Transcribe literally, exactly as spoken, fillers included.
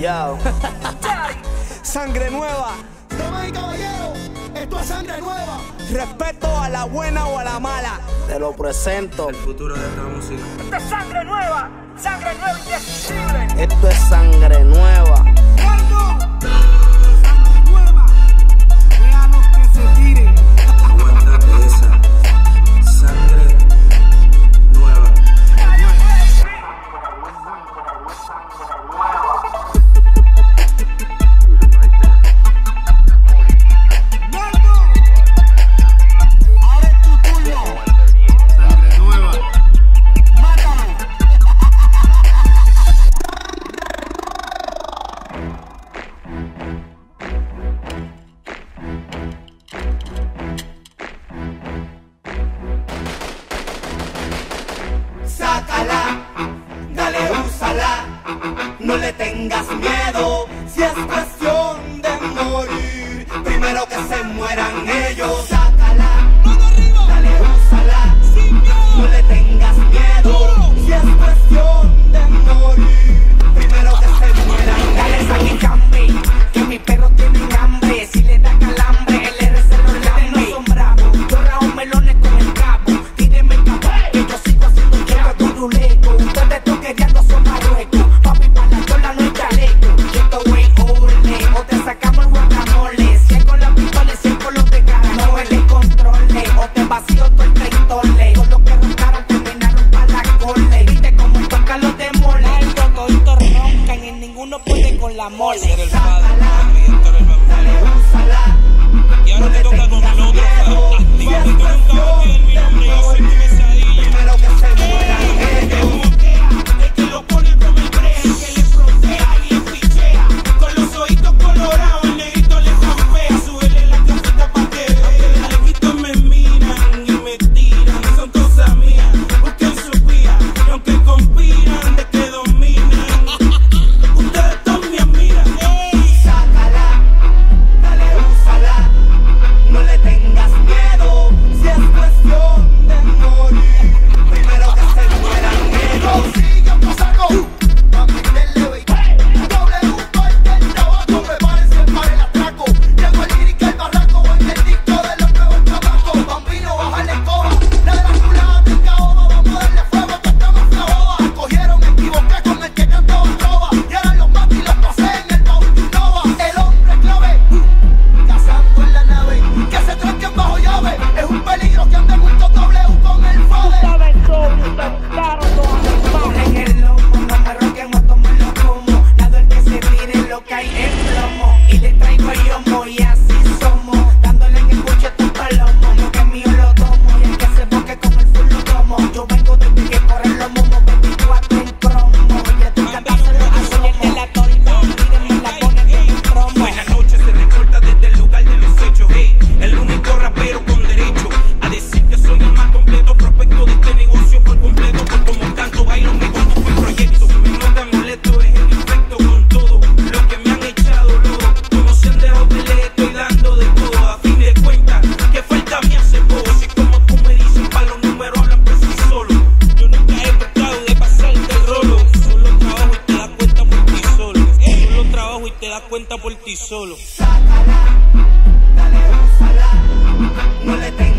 Yo. Sangre nueva. Damas y caballeros, esto es Sangre Nueva. Respeto a la buena o a la mala. Te lo presento. El futuro de esta música. Esto es Sangre Nueva. Sangre nueva indescriptible. Esto es Sangre Nueva. Sácala, dale, úsala, no le tengas miedo, si es cuestión de morir, primero que se mueran ellos. Sácala, dale, úsala, no le tengas miedo, si es cuestión de morir, primero que se mueran. Dale saquicambe, que mis perros tienen hambre, si le da calambre, le reservo el hambre. No son bravos, yo rajo melones con el cabo, tírenme el cabo, que yo sigo haciendo el cabo. Ustedes toqueteando son marruecos, papi para la cola no hay chaleco. Esto güey ole, o te sacamos el guacamole, cien con las pistolas, cien con los de cara, no le controle, o te vacío todo el traitole. Con los que roncaron terminaron para la cole, viste como tocan los de mole. Toditos roncan y ninguno puede con la mole. Ser el padre, dale, úsala, y ahora te toca con el otro. Cuenta por ti solo. Sácala, dale, úsala, no le tengas